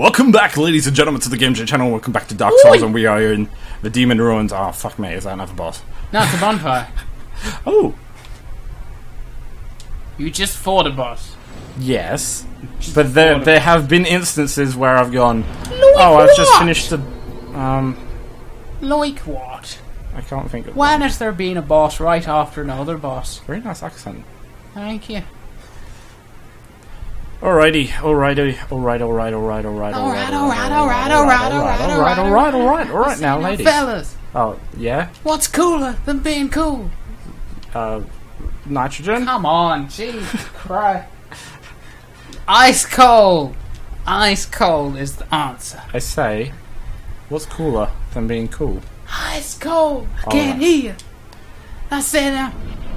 Welcome back, ladies and gentlemen, to the Game Gent channel. Welcome back to Dark Souls, and we are in the Demon Ruins. Oh, fuck me, is that another boss? No, it's a vampire. Oh. You just fought a boss. Yes. But there have been instances where I've gone, I've just finished the... Like what? I can't think of When has there been a boss right after another boss? Very nice accent. Thank you. Alright now, ladies. Fellas. Oh, yeah? What's cooler than being cool? Nitrogen? Come on, Jesus Christ. Ice cold. Ice cold is the answer. I say, what's cooler than being cool? Ice cold. I can't hear you. I said,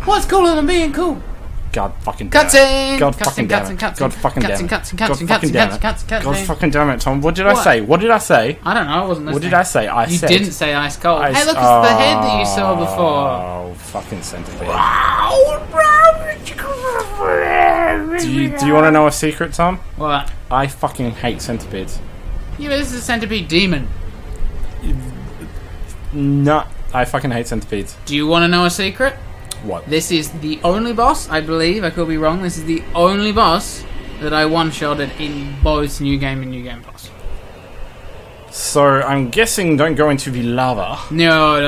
what's cooler than being cool? God fucking damn it. God fucking damn it. God fucking damn it. God fucking damn it. God fucking damn it, Tom. What did I say? What did I say? I don't know. I wasn't listening. What did I say? I said... You didn't say ice cold. Hey, look, it's the head that you saw before. Oh, fucking centipede. Do you want to know a secret, Tom? What? I fucking hate centipedes. Yeah, but this is a centipede demon. No, I fucking hate centipedes. Do you want to know a secret? What? This is the only boss, I believe, I could be wrong, this is the only boss that I one-shotted in both New Game and New Game Plus. So, I'm guessing don't go into the lava. No,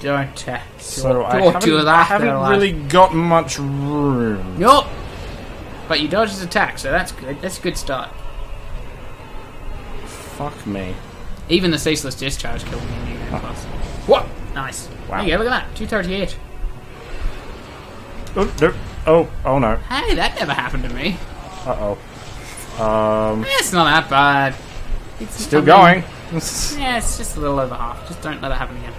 don't. So, I haven't really got much room. Nope. But you dodged his attack, so that's good. That's a good start. Fuck me. Even the ceaseless discharge killed me in New Game Plus. What? Nice. Wow. There you go, look at that. 238. Oh, nope. Oh no. Hey, that never happened to me. Uh-oh. It's not that bad. It's still going. Yeah, it's just a little over half. Just don't let it happen again.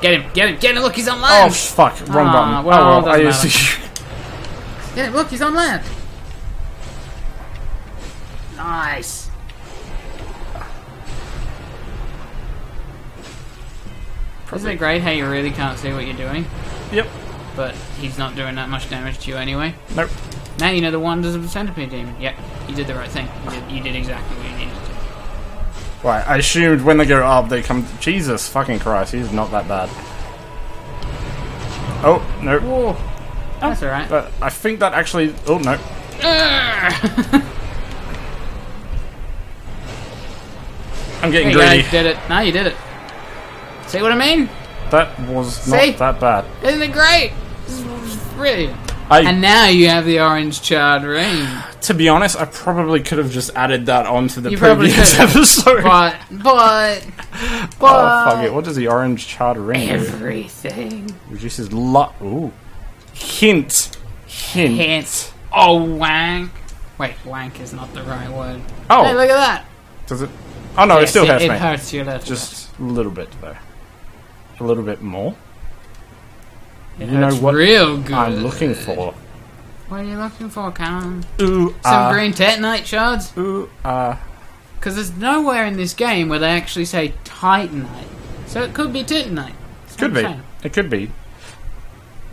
Get him, get him, get him. Look, he's on land. Oh, fuck. Wrong button. Well, I used to... Get him, look, he's on land. Nice. Isn't it great how you really can't see what you're doing? Yep. But he's not doing that much damage to you anyway. Nope. Now you know the wonders of the Centipede Demon. Yep, you did the right thing. You did exactly what you needed to do. Right, I assumed when they go up they come... Jesus fucking Christ, he's not that bad. Oh, nope. Whoa. That's alright. But I think that actually... Oh, no. I'm getting greedy. You did it. No, you did it. See what I mean? That was not that bad. Isn't it great? This was brilliant. And now you have the orange charred ring. To be honest, I probably could have just added that onto the previous episode. But. Oh, fuck it. What does the orange charred ring do? Everything. Reduces luck. Ooh. Hint. Oh, wank. Wait, wank is not the right word. Oh. Hey, look at that. Does it? Oh, no, yes, it still hurts me. It hurts you a little bit. Just a little bit, though. A little bit more. You know what real good. I'm looking for. What are you looking for, Cam? Ooh, some green Titanite shards? Ooh, because there's nowhere in this game where they actually say Titanite. So it could be Titanite. Could be. It could be.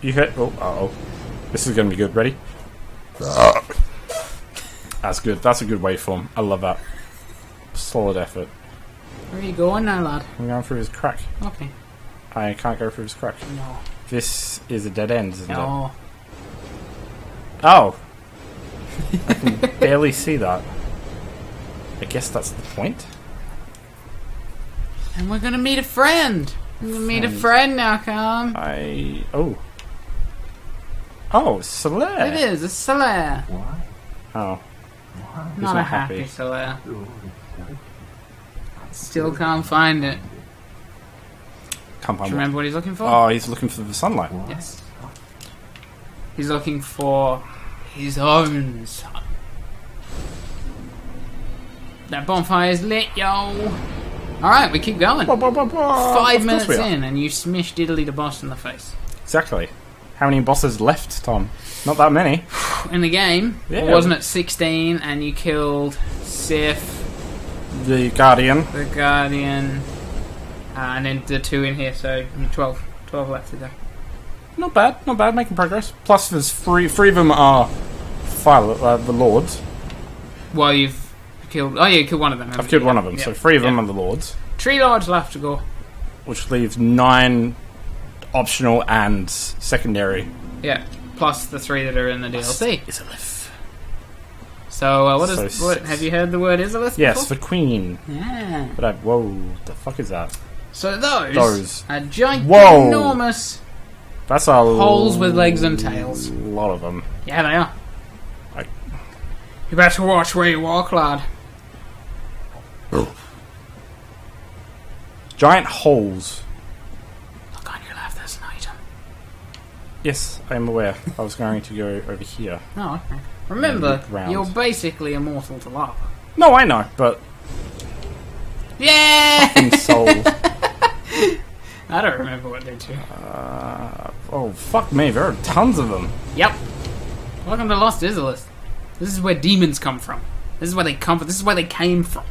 You hit... Oh, uh-oh. This is going to be good. Ready? That's good. That's a good waveform. I love that. Solid effort. Where are you going now, lad? I'm going through his crack. Okay. I can't go through his crack. No. This is a dead end, isn't it? Oh. I can barely see that. I guess that's the point. And we're gonna meet a friend. We're gonna meet a friend now, Cam. Oh, Solaire. It is. It's Solaire. Why? Oh. Why? He's not happy. Solaire. Still can't find it. Do you remember what he's looking for? Oh, he's looking for the sunlight. Yes. He's looking for his own sun. That bonfire's lit, yo! Alright, we keep going. 5 minutes in and you smished Diddly the boss in the face. Exactly. How many bosses left, Tom? Not that many. In the game, yeah. Wasn't it 16 and you killed Sif? The Guardian. The Guardian. And then the 2 in here, so 12. 12 left to go. Not bad, not bad, making progress. Plus there's three of them are the lords. Well, you've killed... Oh, yeah, you killed one of them. I've killed one of them, so 3 of them are the lords. 3 lords left to go. Which leaves 9 optional and secondary. Yeah, plus the 3 that are in the DLC. Izalith. So, have you heard the word Izalith before? Yes, the queen. Yeah. But whoa, what the fuck is that? So those are ginormous holes with legs and tails. A lot of them. Yeah, they are. You better watch where you walk, lad. Giant holes. Look on your left, there's an item. Yes, I am aware. I was going to go over here. Oh, okay. Remember, you're basically immortal to lava. No, I know, but... Yeah! Fucking souls. I don't remember what they do. Oh, fuck me. There are tons of them. Yep. Welcome to Lost Izalith. This is where demons come from. This is where they come from. This is where they came from.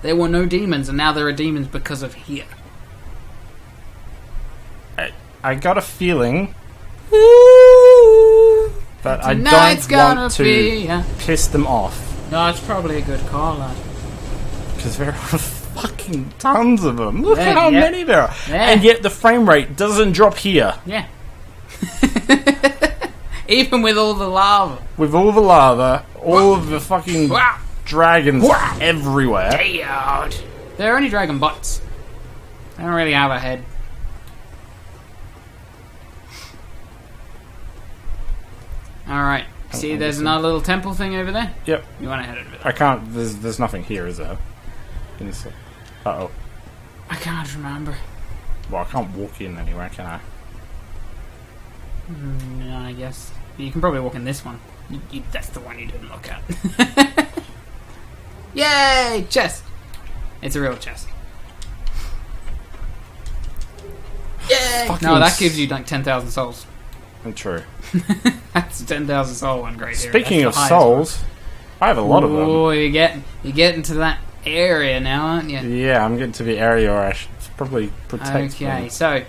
There were no demons, and now there are demons because of here. I got a feeling... that I don't want to piss them off. No, it's probably a good call, lad. Because there are fucking tons of them. Look at how many there are. Yeah. And yet the frame rate doesn't drop here. Yeah. Even with all the lava. With all the lava, all of the fucking dragons everywhere. Dude. They're only dragon butts. They don't really have a head. Alright, see there's another little temple thing over there? Yep. You want to head over there? I can't, there's nothing here, is there? Uh-oh. I can't remember. Well, I can't walk in anywhere, can I? No, I guess. You can probably walk in this one. That's the one you didn't look at. Yay! Chest! It's a real chest. Yay! No, that gives you like 10,000 souls. True. That's 10,000 soul one great area. Speaking of souls, I have a lot of them. Oh, you're getting to that area now, aren't you? Yeah, I'm getting to the area where I should probably protect. Okay, so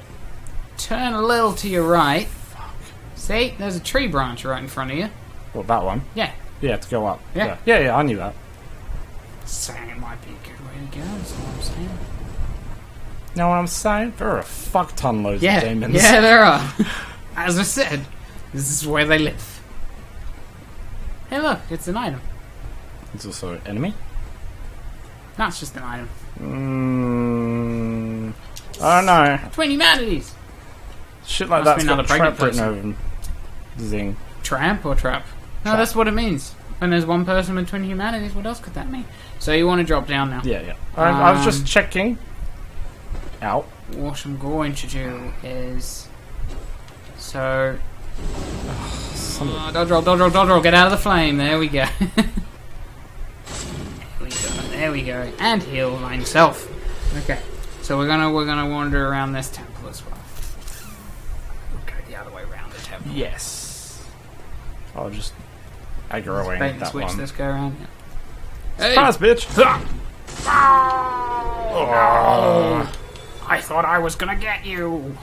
turn a little to your right. Fuck. See, there's a tree branch right in front of you. Well, that one. Yeah. Yeah, to go up. Yeah. Yeah, I knew that. Saying it might be a good way to go. That's what I'm saying. Know what I'm saying? There are a fuck ton loads of demons. Yeah, there are. As I said, this is where they live. Hey look, it's an item. It's also an enemy? No, it's just an item. I don't know. Between humanities! Shit like that's got trap written over them. Zing. Tramp or trap? No, that's what it means. When there's one person between humanities, what else could that mean? So you want to drop down now. Yeah, yeah. I was just checking. Ow. What I'm going to do is... So, don't roll, get out of the flame, there we go. there we go, and heal myself. Okay, so we're gonna wander around this temple as well. We'll go the other way around the temple. Yes. I'll just aggro away that switch one. This go around. Hey. Pass, bitch! Oh, I thought I was gonna get you.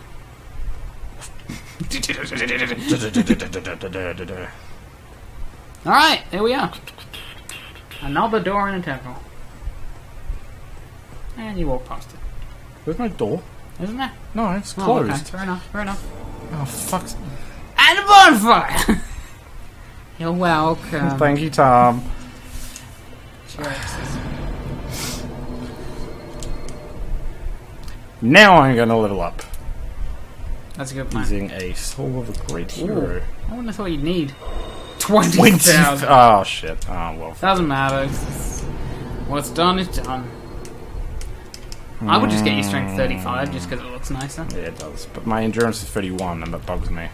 Alright, there we are. Another door in a temple. And you walk past it. There's no door. Isn't there? No, it's closed. Okay. Fair enough, fair enough. Oh, fuck. And a bonfire! You're welcome. Thank you, Tom. Now I'm going to level up. That's a good plan. Using a soul of a great hero. I wouldn't have thought you'd need 20,000. Oh shit. Oh well. Doesn't matter. What's done is done. I would just get you strength 35 just because it looks nicer. Yeah, it does. But my endurance is 31 and that bugs me.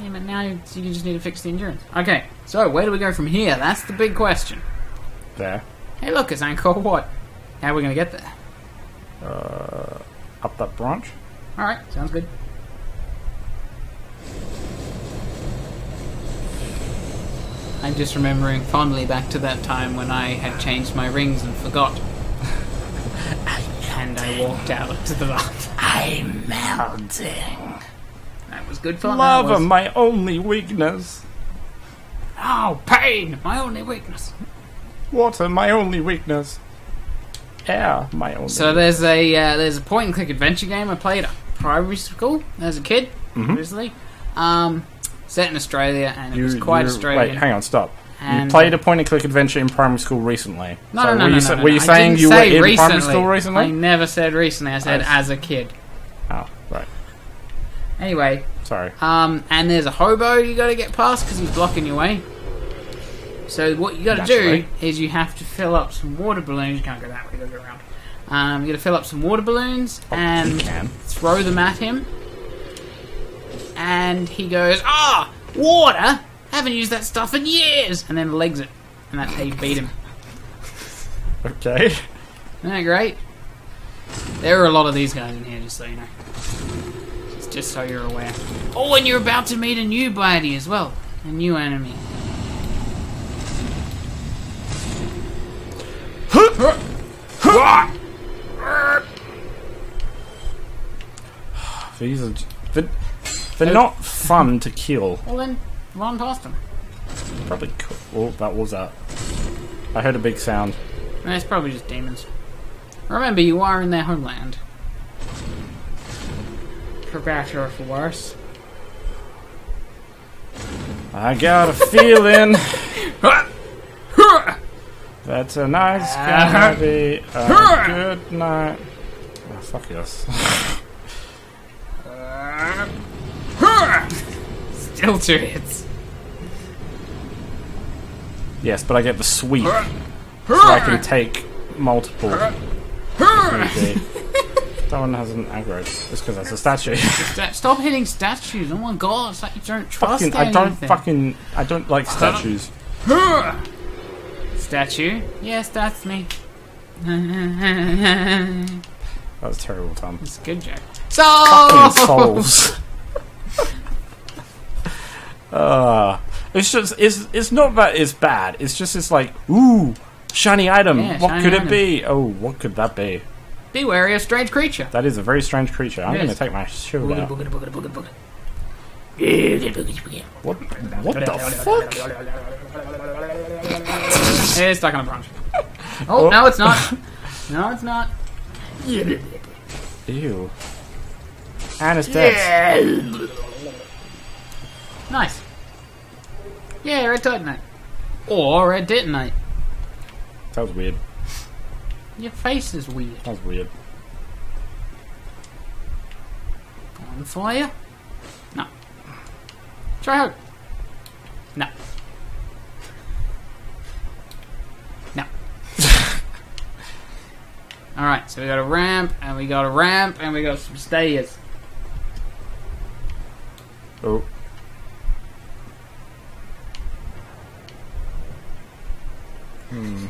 Yeah, but now you just need to fix the endurance. Okay, so where do we go from here? That's the big question. There. Hey look, it's Angkor Wat. How are we going to get there? Up that branch. Alright, sounds good. I'm just remembering fondly back to that time when I had changed my rings and forgot. And I walked out to the lava. I'm melting. That was good fun. Lava, my only weakness. Oh, pain! My only weakness. Water, my only weakness. Air, my only. So there's a point-and-click adventure game I played at primary school as a kid, obviously. Set in Australia, and it was quite Australian. Wait, hang on, stop. And you played a point-and-click adventure in primary school recently. No, so no. Were you saying you were in primary school recently? I never said recently. I said as a kid. Oh, right. Anyway. Sorry. And there's a hobo you got to get past because he's blocking your way. So what you got to do is you have to fill up some water balloons. You can't go that way. You got to go around. You got to fill up some water balloons and throw them at him. And he goes, "Ah, water! Haven't used that stuff in years!" And then legs it. And that's how you beat him. Okay. Isn't that great? There are a lot of these guys in here, just so you know. Just so you're aware. Oh, and you're about to meet a new baddie as well. A new enemy. These are... They're not fun to kill. Well then, run past them. Probably... Oh, that was that. I heard a big sound. No, it's probably just demons. Remember, you are in their homeland. For better or for worse. I got a feeling that's a nice gonna be a good night. Oh, fuck yes. Still 2 hits. Yes, but I get the sweep, so I can take multiple. That one has an aggro. It's because that's a statue. Stop hitting statues! Oh my god! It's like you don't trust anything. I don't like statues. Statue? Yes, that's me. That was terrible, Tom. It's a good joke. Souls. It's just it's not that it's bad. It's just like ooh, shiny item. Yeah, what could it be? Oh, what could that be? Be wary of strange creature. That is a very strange creature. I'm going to take my shield out. What the fuck? It's stuck on a branch. Oh, no it's not. No it's not. Ew. And it's dead. Nice. Yeah, red Titanite. Or red detonite. That was weird. Your face is weird. That's weird. Bonfire? No. Try hope. No. No. Alright, so we got a ramp, and we got a ramp, and we got some stairs. Oh. Hmm.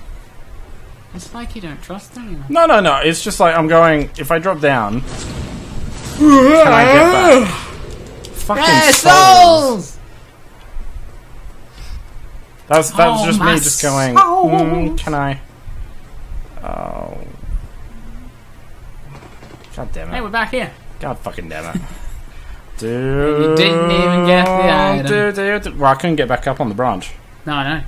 It's like you don't trust anyone. No, no, no. It's just like I'm going. If I drop down, can I get back? Fucking souls! That was just me just going. Can I? Oh, god damn it! Hey, we're back here. God fucking damn it! Dude, you didn't even get the item. Well, I couldn't get back up on the branch. No, I know.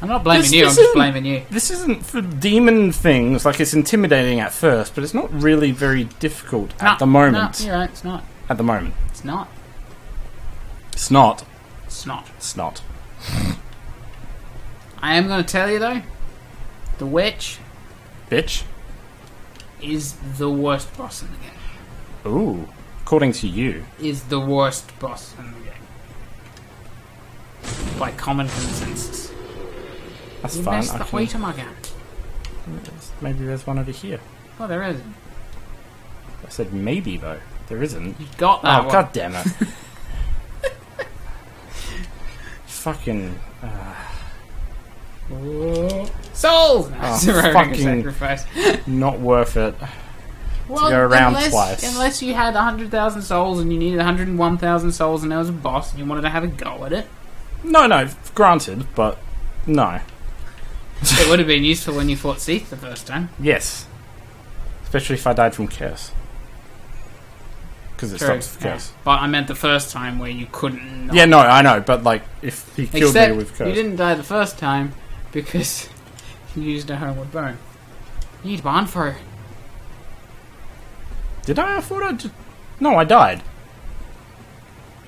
I'm not blaming you, I'm just blaming you. This isn't for demon things, like it's intimidating at first, but it's not really very difficult at the moment. No, you're right, it's not. At the moment. It's not. It's not. It's not. It's not. I am going to tell you though, the witch... Bitch? ...is the worst boss in the game. Ooh, according to you. Is the worst boss in the game. By common consensus. That's fine. You messed the wheater mug out. Maybe there's one over here. Oh, there isn't. I said maybe, though. There isn't. You got that one. Oh, god damn it. Fucking... Souls! No, it's a fucking sacrifice. Not worth it. Well, to go around twice. Unless you had 100,000 souls and you needed 101,000 souls and there was a boss and you wanted to have a go at it. No, no. Granted, but... No. It would have been useful when you fought Seath the first time. Yes. Especially if I died from curse. because it stops the curse. Yeah. But I meant the first time where you couldn't. Yeah, no, I know. But like, if he killed me with curse, you didn't die the first time because you used a homeward bone. You need one for. Did I? I thought I just. No, I died.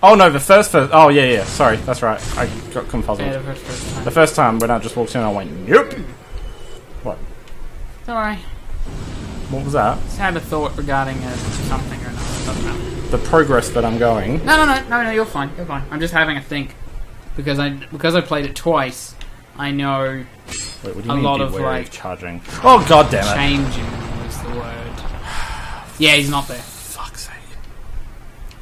Oh no, the first. Oh yeah, yeah. Sorry, that's right. I got confuzzled. Yeah, the first time when I just walked in, I went, nope. What? Sorry. What was that? Just had a thought regarding something or another. Doesn't matter. The progress that I'm going. No. You're fine. You're fine. I'm just having a think because I played it twice. I know. Wait, what do you mean be wary of charging? Oh god damn it! Changing was the word. Yeah, he's not there.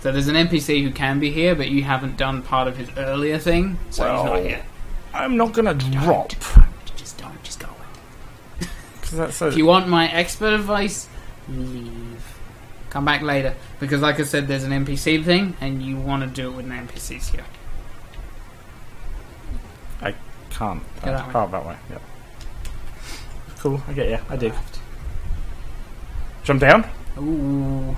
So there's an NPC who can be here, but you haven't done part of his earlier thing, so well, he's not here. I'm not gonna drop. Just go away. If you want my expert advice, leave. Come back later, because like I said, there's an NPC thing, and you want to do it with an NPC's here. I can't. Oh, that way. Yep. Cool. I get you. I did. Jump down. Ooh.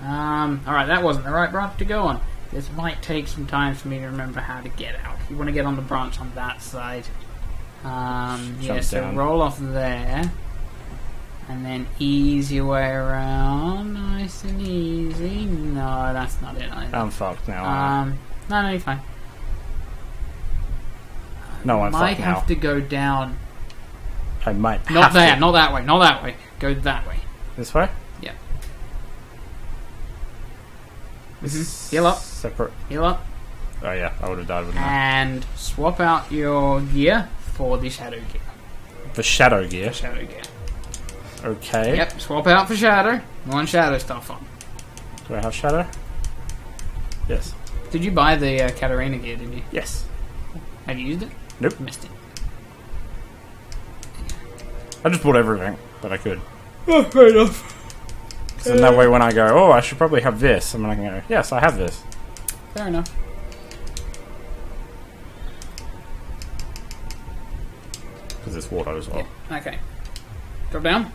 Alright, that wasn't the right branch to go on. This might take some time for me to remember how to get out. You want to get on the branch on that side. Yeah, so down. Roll off there. And then ease your way around. Nice and easy. No, that's not it either. I'm fucked now. No, you're fine. No, I'm fucked now. I might have to go down. I might have Not there, to. Not that way, not that way. Go that way. This way? Mm-hmm. Heal up. Separate. Heal up. Oh yeah, I would have died with that. And swap out your gear for the shadow gear. The shadow gear? The shadow gear. Okay. Yep, swap out for shadow. One shadow stuff on. Do I have shadow? Yes. Did you buy the Katarina gear, didn't you? Yes. Have you used it? Nope. Missed it. I just bought everything that I could. Oh, fair enough. So that way when I go, oh, I should probably have this, and then I can go, yes, I have this. Fair enough. Because it's water as well. Yeah. Okay. Drop down.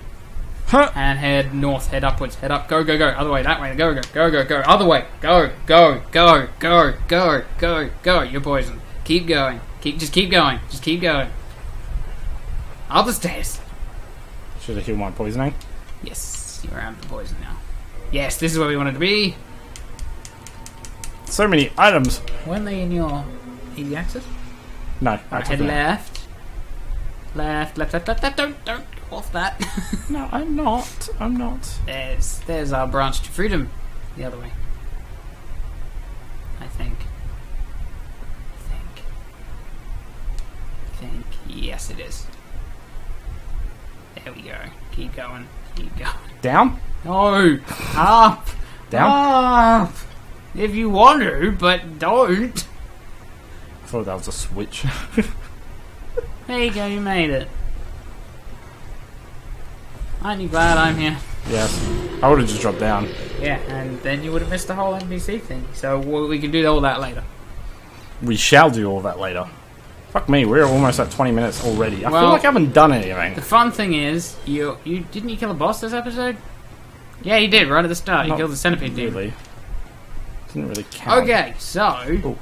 Huh. And head north, head upwards, head up, go, go, go, other way, that way, go, go, go, go, go, other way, go, go, go, go, go, go, go, you're poisoned. Keep going. Just keep going. Other stairs. Should I heal my poisoning? Yes. You're out of the poison now. Yes, this is where we wanted to be. So many items. Weren't they in your easy access? No. Right, head left. Left. Don't go off that. No, I'm not. There's our branch to freedom. The other way. I think. Yes, it is. There we go. Keep going. Down? No. Up. Down? Up. If you want to, but don't. I thought that was a switch. There you go, you made it. Aren't you glad I'm here? Yes. I would have just dropped down. Yeah, and then you would have missed the whole NPC thing. So we can do all that later. We shall do all that later. Fuck me, we're almost at 20 minutes already. I feel like I haven't done anything. The fun thing is, you kill a boss this episode? Yeah, you did, right at the start. You killed the Centipede Demon. Really. Didn't really count. Okay, so... Ooh.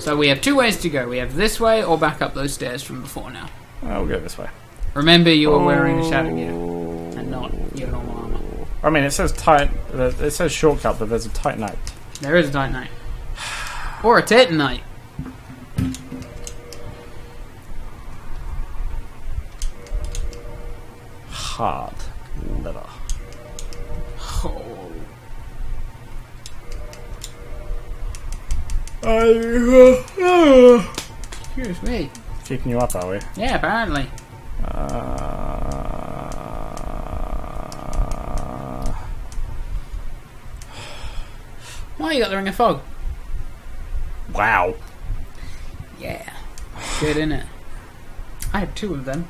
So we have two ways to go. We have this way or back up those stairs from before now. We'll go this way. Remember, you were wearing a shadow gear and not your normal armor. I mean, it says shortcut, but there's a Titanite. There is a Titanite. Or a Titanite. Hard leather. Oh. Excuse me. Keeping you up, are we? Yeah, apparently. Why you got the Ring of Fog? Wow. Yeah. Good, innit? I have two of them.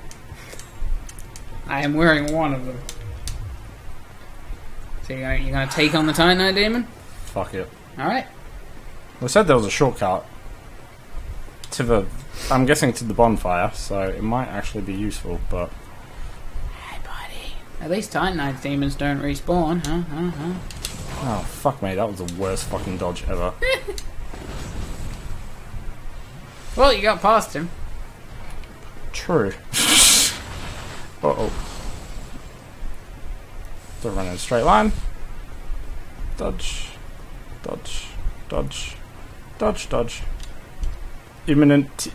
I am wearing one of them. So you're gonna take on the Titanite Demon? Fuck it. Alright. Well, I said there was a shortcut to the... I'm guessing to the bonfire, so it might actually be useful, but... Hey, buddy. At least Titanite demons don't respawn, huh? Oh, fuck me, that was the worst fucking dodge ever. Well, you got past him. True. Uh-oh. Don't run in a straight line. Dodge. Dodge. Dodge. Dodge, dodge. Imminent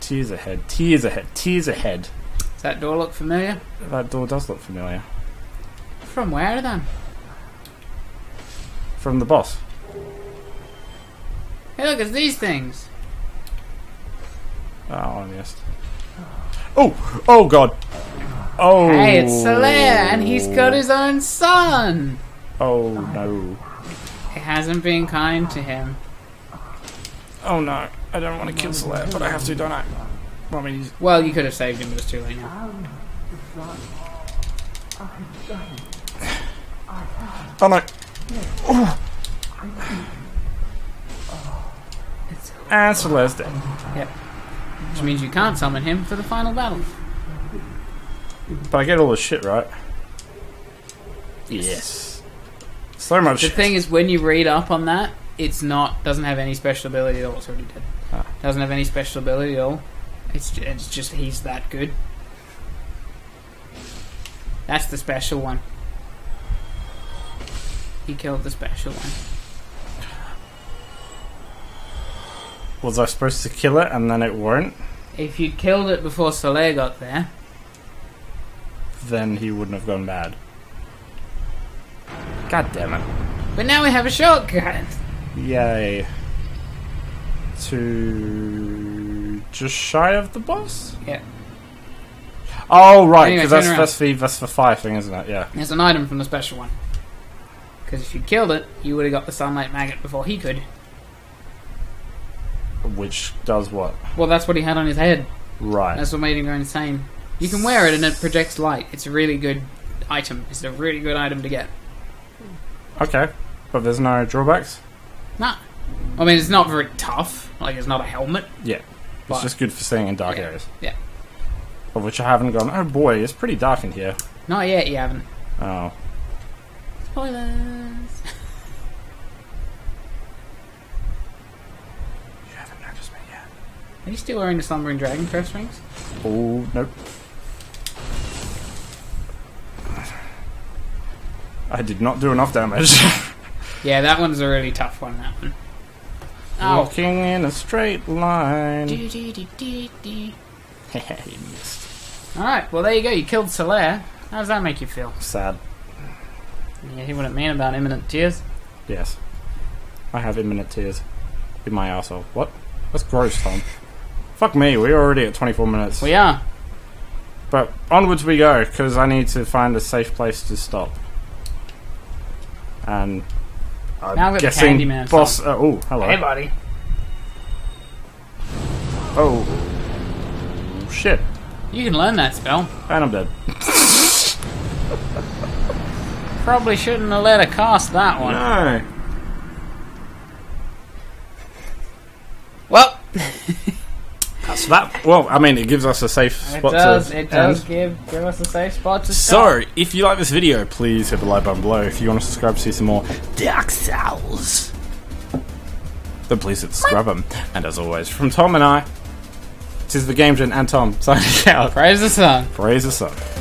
tears ahead. Tears ahead. Tears ahead. Does that door look familiar? That door does look familiar. From where then? From the boss. Hey look, it's these things. Oh, I missed. Oh! Oh god! Oh! Hey, it's Solaire, and he's got his own son! Oh no. It hasn't been kind to him. Oh no, I don't want to kill Solaire, but I have to, don't I? Well, I mean, he's... well, you could have saved him, but it's too late now. Oh no! Oh. And Solaire's dead. Yep. Which means you can't summon him for the final battle. But I get all the shit right. Yes. So much shit. The thing is, when you read up on that, it's not, doesn't have any special ability at all. It's already dead. Ah. Doesn't have any special ability at all. It's just he's that good. That's the special one. He killed the special one. Was I supposed to kill it and then it weren't? If you'd killed it before Solaire got there, then he wouldn't have gone mad. God damn it. But now we have a shortcut! Yay. To... just shy of the boss? Yeah. Oh, right, because anyway, that's the fire thing, isn't it? Yeah. It's an item from the special one. Because if you killed it, you would have got the sunlight maggot before he could. Which does what? Well, that's what he had on his head. Right. That's what made him go insane. You can wear it and it projects light. It's a really good item. It's a really good item to get. Okay. But there's no drawbacks? Nah. I mean, it's not very tough. Like, it's not a helmet. Yeah. It's just good for seeing in dark areas. Yeah. Of which I haven't gone, oh boy, it's pretty dark in here. Not yet, you haven't. Oh. Spoilers! You haven't noticed me yet. Are you still wearing the slumbering dragon crest rings? Oh, nope. I did not do enough damage. Yeah, that one's a really tough one, that one. Oh. Walking in a straight line. You missed. Alright, well there you go, you killed Solaire. How does that make you feel? Sad. Yeah, hear what it mean about imminent tears? Yes. I have imminent tears. In my arsehole. What? That's gross, Tom. Fuck me, we're already at 24 minutes. We are. But onwards we go, because I need to find a safe place to stop. And I'm now guessing the Candyman boss... oh, hello. Hey, buddy. Oh. Shit. You can learn that spell. And I'm dead. Probably shouldn't have let her cast that one. No. Well... So that, well, I mean, it gives us a safe spot to end. It does give us a safe spot to start. So, if you like this video, please hit the like button below. If you want to subscribe to see some more Dark Souls, then please hit subscribe button. And as always, from Tom and I, this is The Game Gent and Tom signing out. Praise the sun. Praise the sun.